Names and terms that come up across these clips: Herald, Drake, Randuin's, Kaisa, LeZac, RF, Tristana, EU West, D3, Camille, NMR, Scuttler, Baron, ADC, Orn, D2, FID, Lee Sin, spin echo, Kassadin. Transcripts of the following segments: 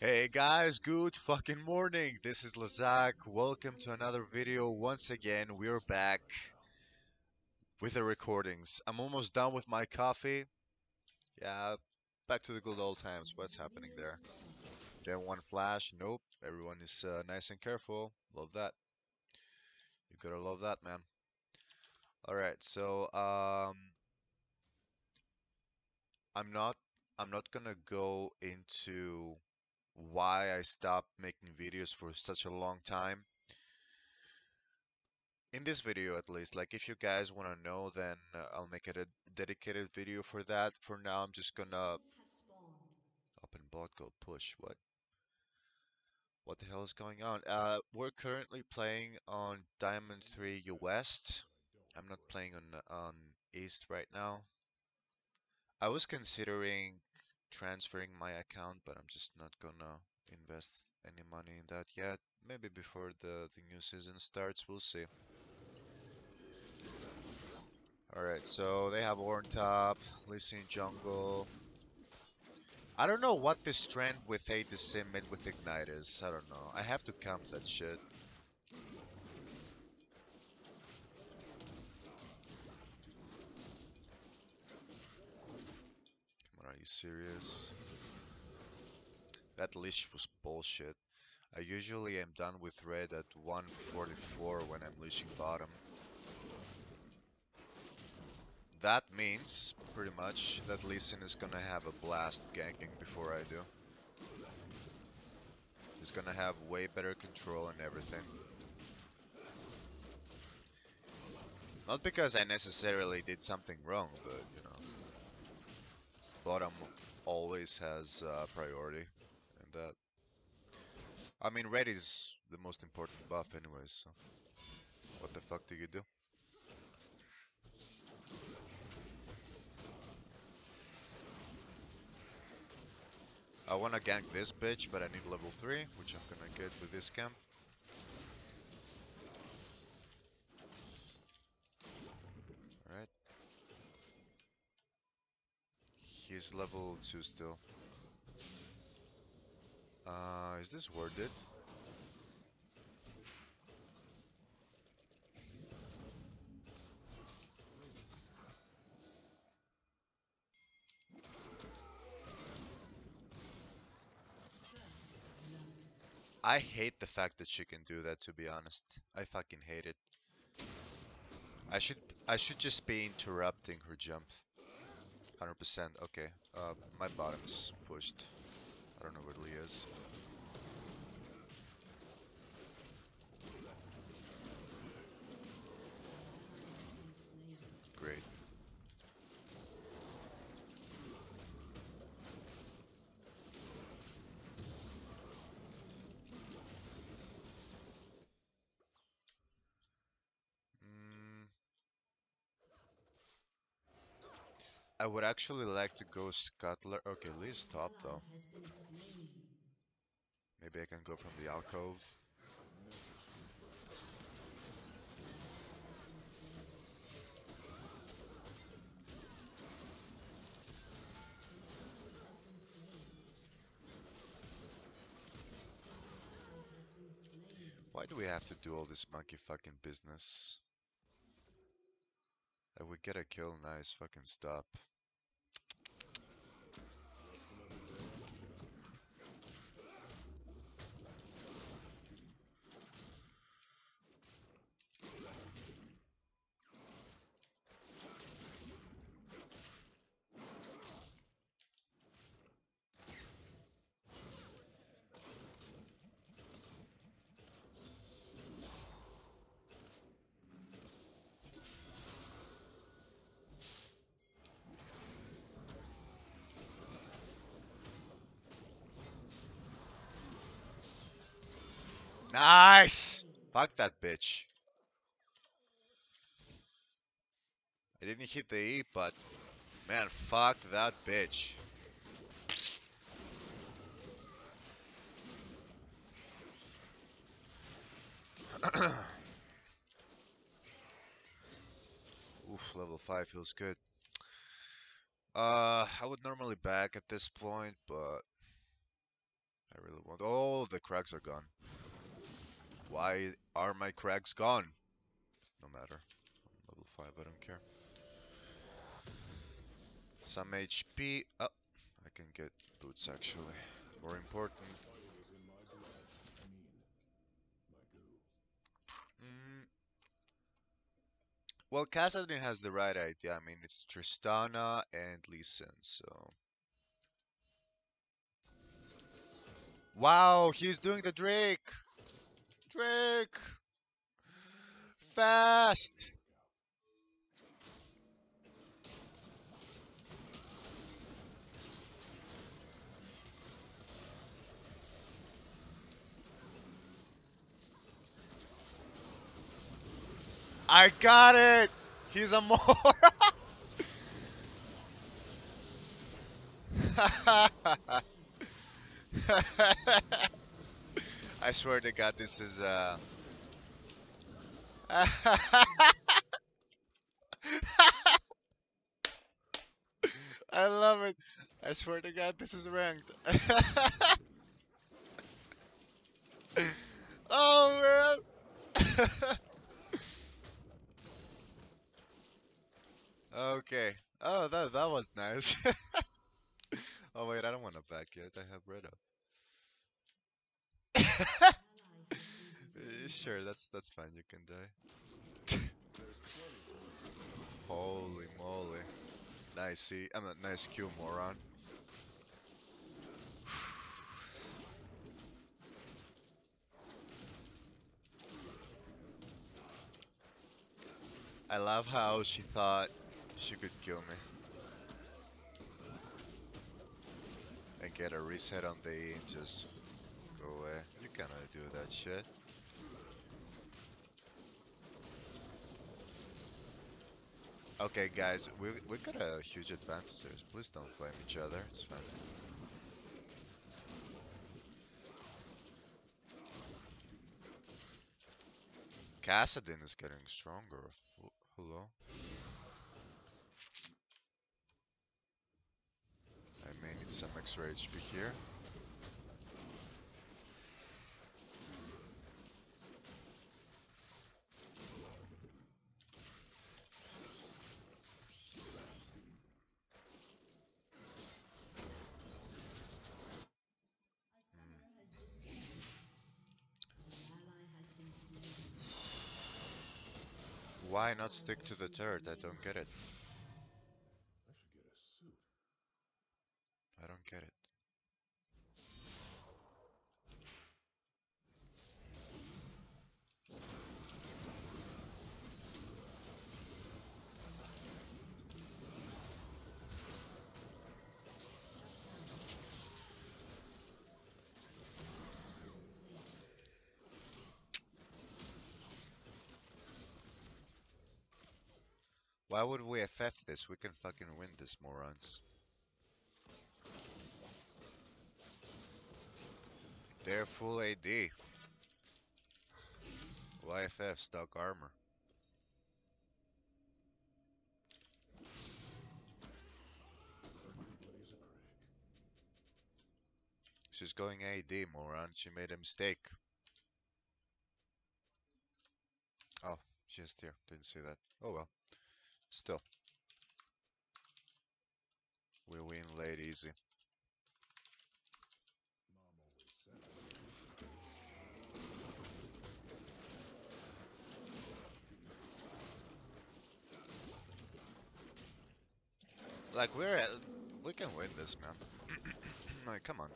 Hey guys, good fucking morning. This is LeZac. Welcome to another video. Once again, we're back with the recordings. I'm almost done with my coffee. Yeah, back to the good old times. What's happening there? Then one flash. Nope. Everyone is nice and careful. Love that. You gotta love that, man. All right. So I'm not gonna go into why I stopped making videos for such a long time in this video, at least. Like, if you guys want to know, then I'll make it a dedicated video for that. For now, I'm just gonna open bot, go push. What the hell is going on? We're currently playing on Diamond 3 EU West. I'm not playing on East right now. I was considering transferring my account, but I'm just not gonna invest any money in that yet. Maybe before the new season starts, we'll see. Alright, so they have Orn top, Lee Sin jungle. I don't know what this trend with ADC mid with Ignite is. I don't know. I have to camp that shit. Serious? That leash was bullshit. I usually am done with red at 144 when I'm leashing bottom. That means pretty much that Lee Sin is gonna have a blast ganking before I do. He's gonna have way better control and everything. Not because I necessarily did something wrong, but you know, bottom always has priority, and that, I mean, red is the most important buff anyways, so what the fuck do you do? I wanna gank this bitch, but I need level 3, which I'm gonna get with this camp. He's level 2 still. Is this worth it? I hate the fact that she can do that, to be honest. I fucking hate it. I should just be interrupting her jump. 100%, okay. My bottom's pushed. I don't know where Lee is. Great. I would actually like to go Scuttler. Okay, Lee's top though. Maybe I can go from the alcove. Why do we have to do all this monkey fucking business? I would get a kill, nice, fucking stop. Nice! Fuck that bitch. I didn't hit the E, but man, fuck that bitch. Oof, level 5 feels good. I would normally back at this point, but I really ones. Oh, the crags are gone. Why are my crags gone? No matter. I'm level 5, I don't care. Some HP. Oh, I can get boots actually. More important. Well, Kassadin has the right idea. I mean, it's Tristana and Lee Sin, so... Wow, he's doing the Drake! Drake! Fast! I got it! He's a moron! I swear to God, this is I love it. I swear to God, this is ranked. Oh man! Okay. Oh, that was nice. Oh wait, I don't want to back yet. I have red up. Sure, that's fine. You can die. Holy moly! Nice, I'm a nice Q, moron. I love how she thought she could kill me and get a reset on the E and just go away. You cannot do that shit. Okay guys, we got a huge advantage there. Please don't flame each other, it's fine. Kassadin is getting stronger. Hello? I may need some extra HP here. Why not stick to the turret? I don't get it. I don't get it. Why would we FF this? We can fucking win this, morons. They're full AD. Why FF stock armor? She's going AD, moron. She made a mistake. Oh, she's here. Didn't see that. Oh well. Still, we win late easy. Like we can win this, man. Like, come on.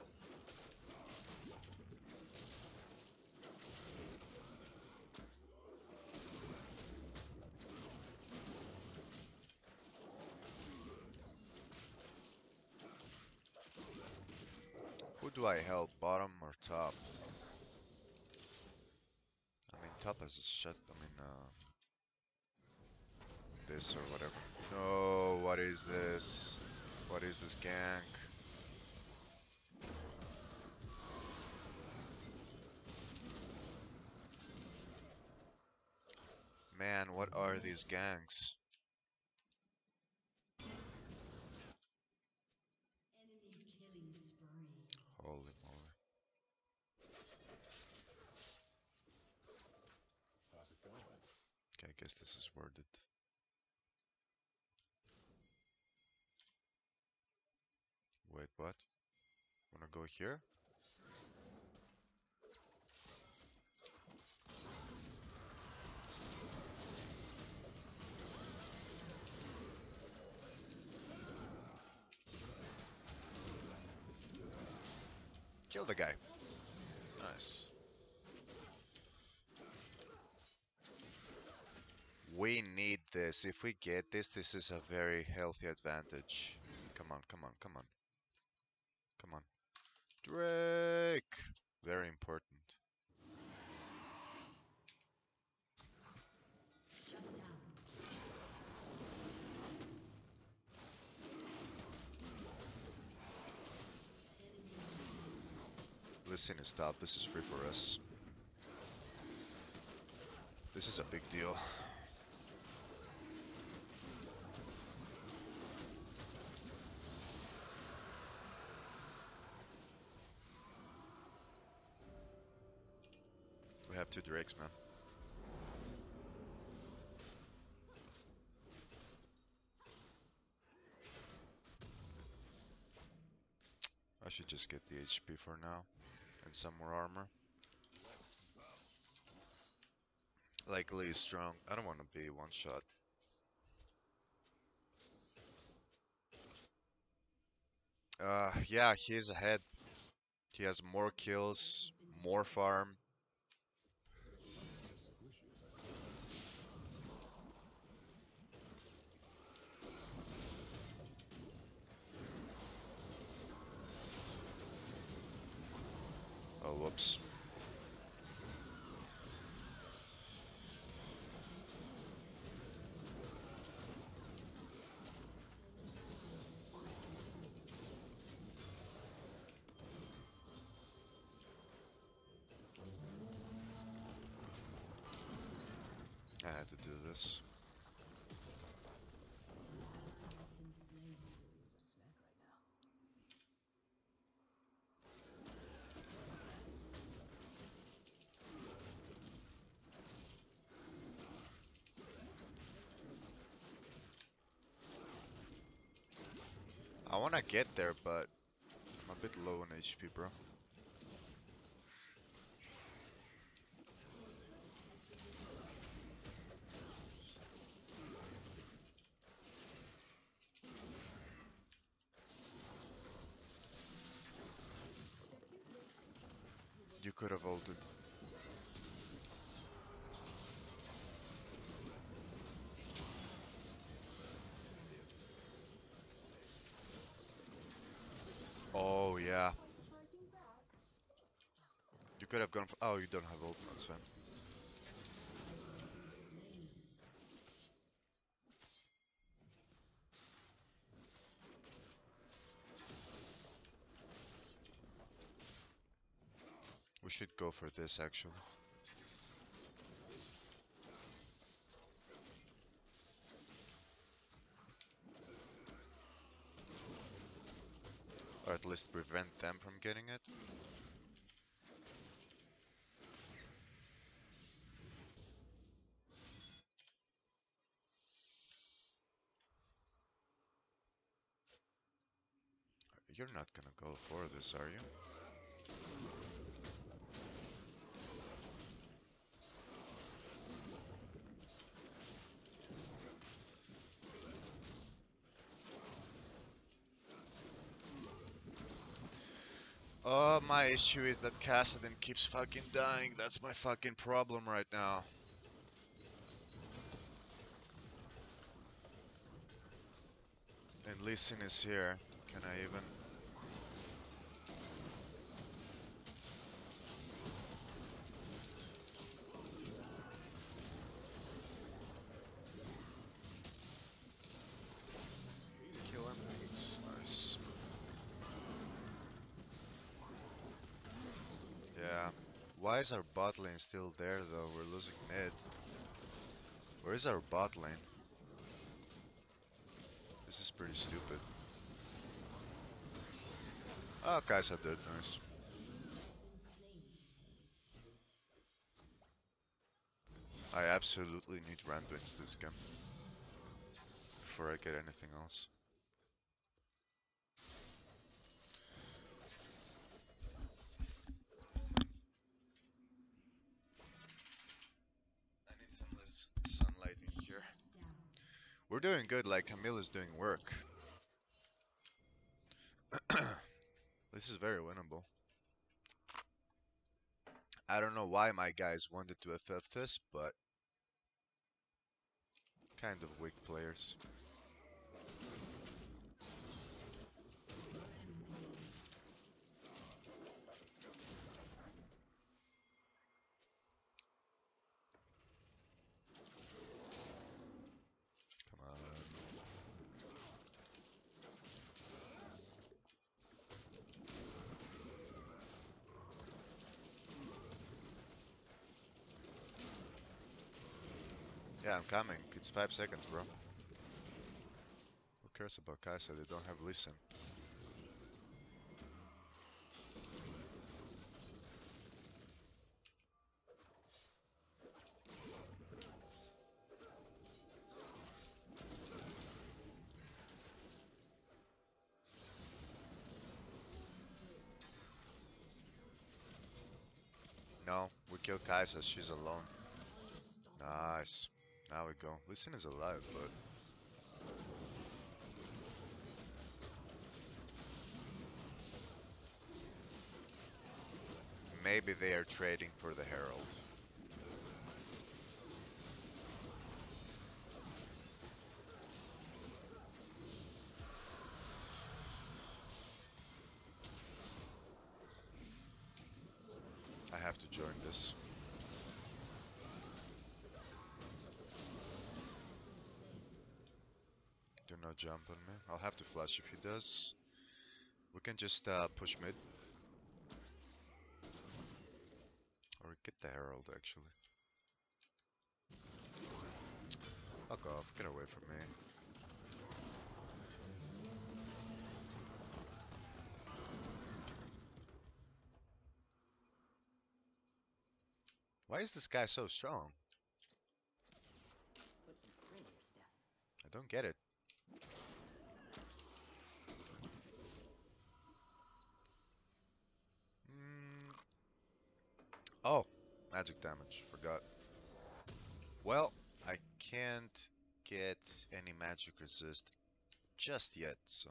Do I help, bottom or top? I mean, top has a shut. I mean, this or whatever. No, what is this? What is this gank? Man, what are these ganks? guess this is worth it. Wait, what? Wanna go here? Kill the guy. Nice. We need this. If we get this, this is a very healthy advantage. Come on, come on, come on. Come on. Drake! Very important. Listen and stop. This is free for us. This is a big deal. We have two Drakes, man. I should just get the HP for now. And some more armor. Like Lee is strong. I don't want to be one shot. Yeah, he's ahead. He has more kills, more farm. Whoops. I had to do this. I wanna get there, but I'm a bit low on HP, bro. You could have ulted. Could have gone for, oh, you don't have ult, that's fine. We should go for this actually. Or at least prevent them from getting it. You're not gonna go for this, are you? Oh, my issue is that Kassadin keeps fucking dying. That's my fucking problem right now. And Lee Sin is here. Can I even... Why is our bot lane still there though? We're losing mid. Where is our bot lane? This is pretty stupid. Oh, Kaisa did, nice. I absolutely need round wins this game before I get anything else. I need some less sunlight in here. We're doing good, like Camille is doing work. This is very winnable. I don't know why my guys wanted to FF this, but kind of weak players. Yeah, I'm coming. It's 5 seconds, bro. Who cares about Kaisa? They don't have Lee Sin. No, we kill Kaisa. She's alone. Nice. Now we go. Lee Sin is alive, but maybe they are trading for the Herald. I have to join this. No jump on me. I'll have to flash if he does. We can just push mid. Or get the Herald actually. Fuck off, get away from me. Why is this guy so strong? I don't get it. Oh, magic damage, forgot. Well, I can't get any magic resist just yet, so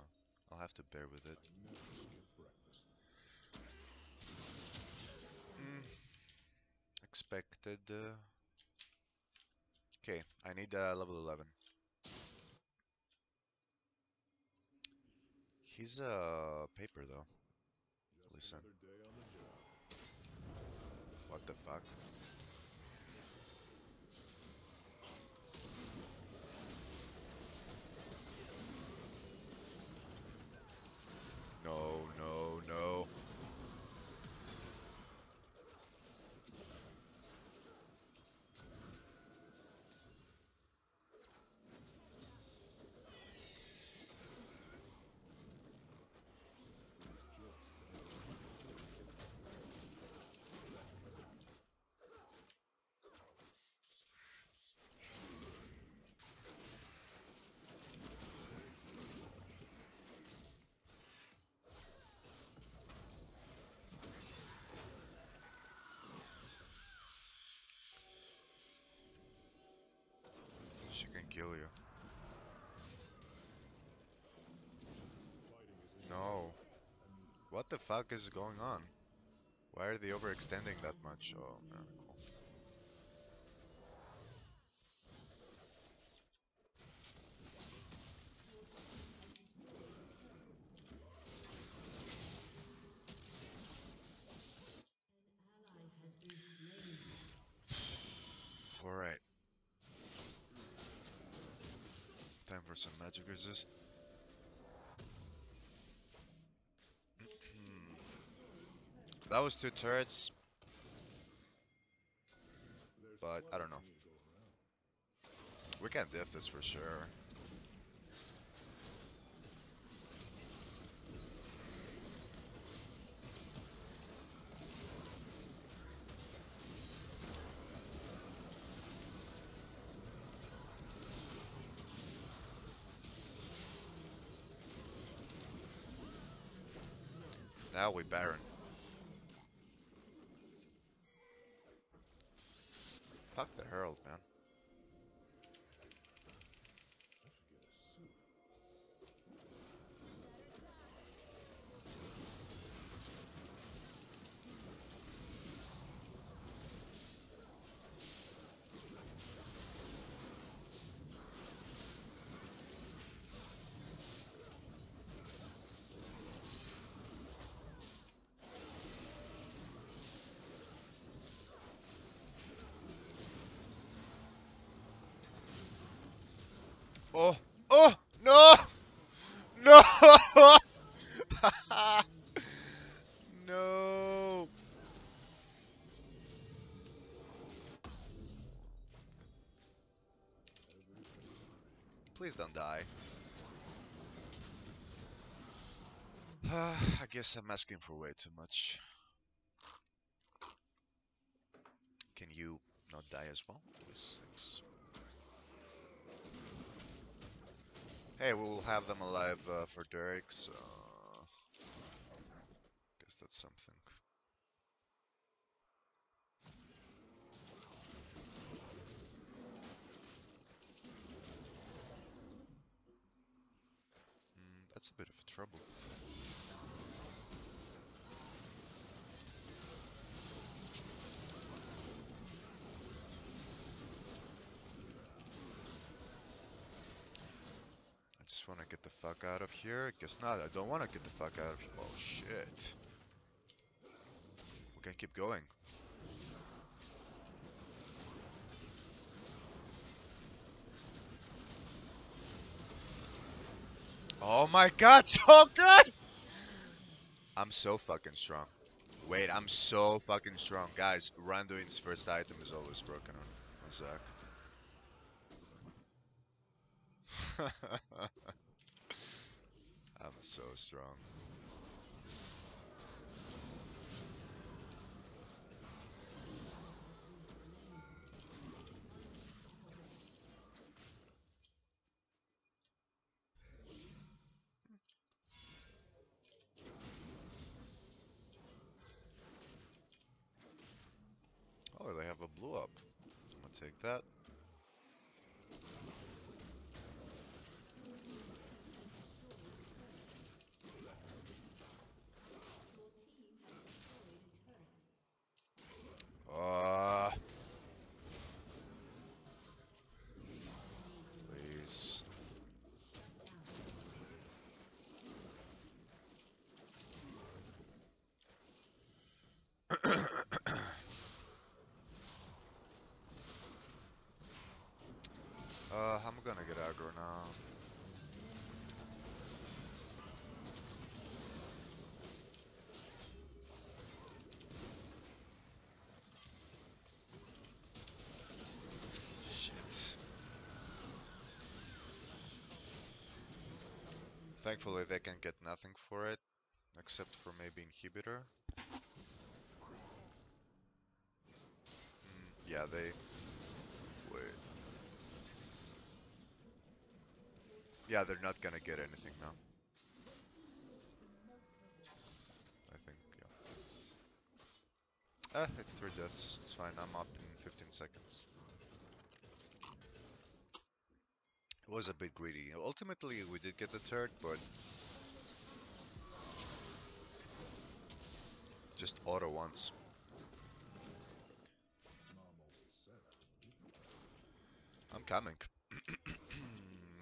I'll have to bear with it. Expected. Okay, I need level 11. He's a paper though. Listen. What the fuck? No, no, no. She can kill you. No. What the fuck is going on? Why are they overextending that much? Oh, man, cool. Some magic resist. That was 2 turrets, but I don't know. We can diff this for sure. How are we, Baron? Fuck the Herald, man. Oh, oh, no, no, no. Please don't die. I guess I'm asking for way too much. Can you not die as well, please? Thanks. Hey, we'll have them alive for Drake, so I guess that's something. That's a bit of a trouble. Just want to get the fuck out of here. Guess not. I don't want to get the fuck out of here. Oh shit. We can keep going. Oh my god, so good! I'm so fucking strong. Wait, I'm so fucking strong. Guys, Randuin's first item is always broken on LeZac. I'm so strong. Oh, they have a blue up. I'm gonna take that. I'm gonna get aggro now. Shit. Thankfully they can get nothing for it, except for maybe inhibitor. Yeah, they... Wait. Yeah, they're not gonna get anything now. I think, yeah. It's 3 deaths. It's fine, I'm up in 15 seconds. It was a bit greedy. Ultimately, we did get the turret, but... Just auto once. I'm coming.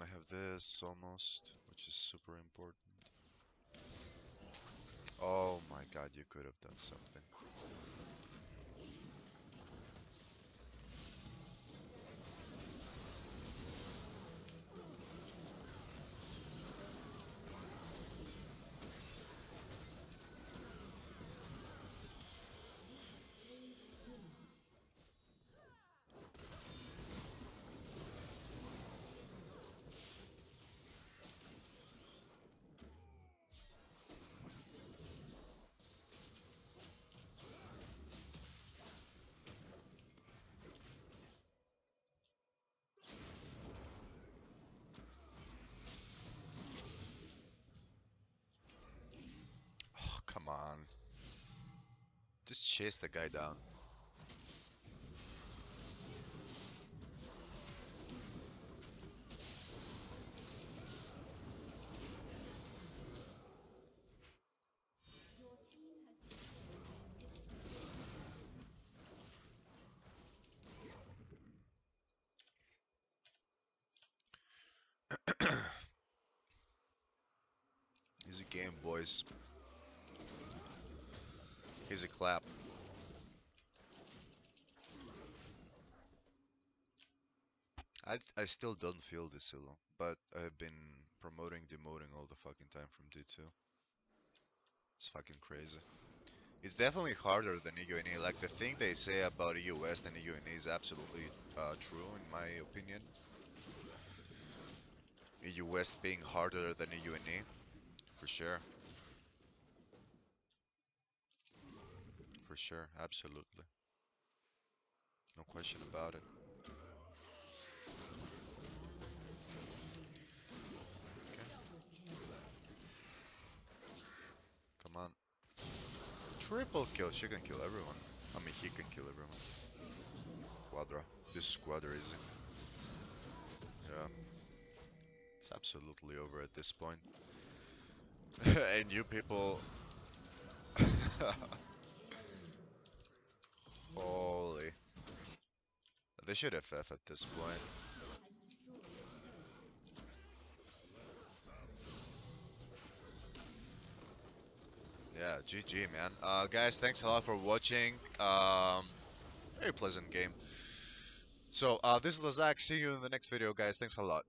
I have this almost, which is super important. Oh my god, you could have done something. Just chase the guy down. Easy game, boys. Easy clap. I still don't feel this solo, but I've been promoting demoting all the fucking time from D2. It's fucking crazy. It's definitely harder than EU and E. Like the thing they say about EU West and EU and E is absolutely true in my opinion. EU West being harder than EU and E, for sure. For sure, absolutely. No question about it. Okay. Come on. Triple kill, she can kill everyone. I mean, he can kill everyone. Quadra. This is Quadra easy. Yeah. It's absolutely over at this point. And you people... Holy. They should FF at this point. Yeah, GG, man. Guys, thanks a lot for watching. Very pleasant game. So, this is LeZac. See you in the next video, guys. Thanks a lot.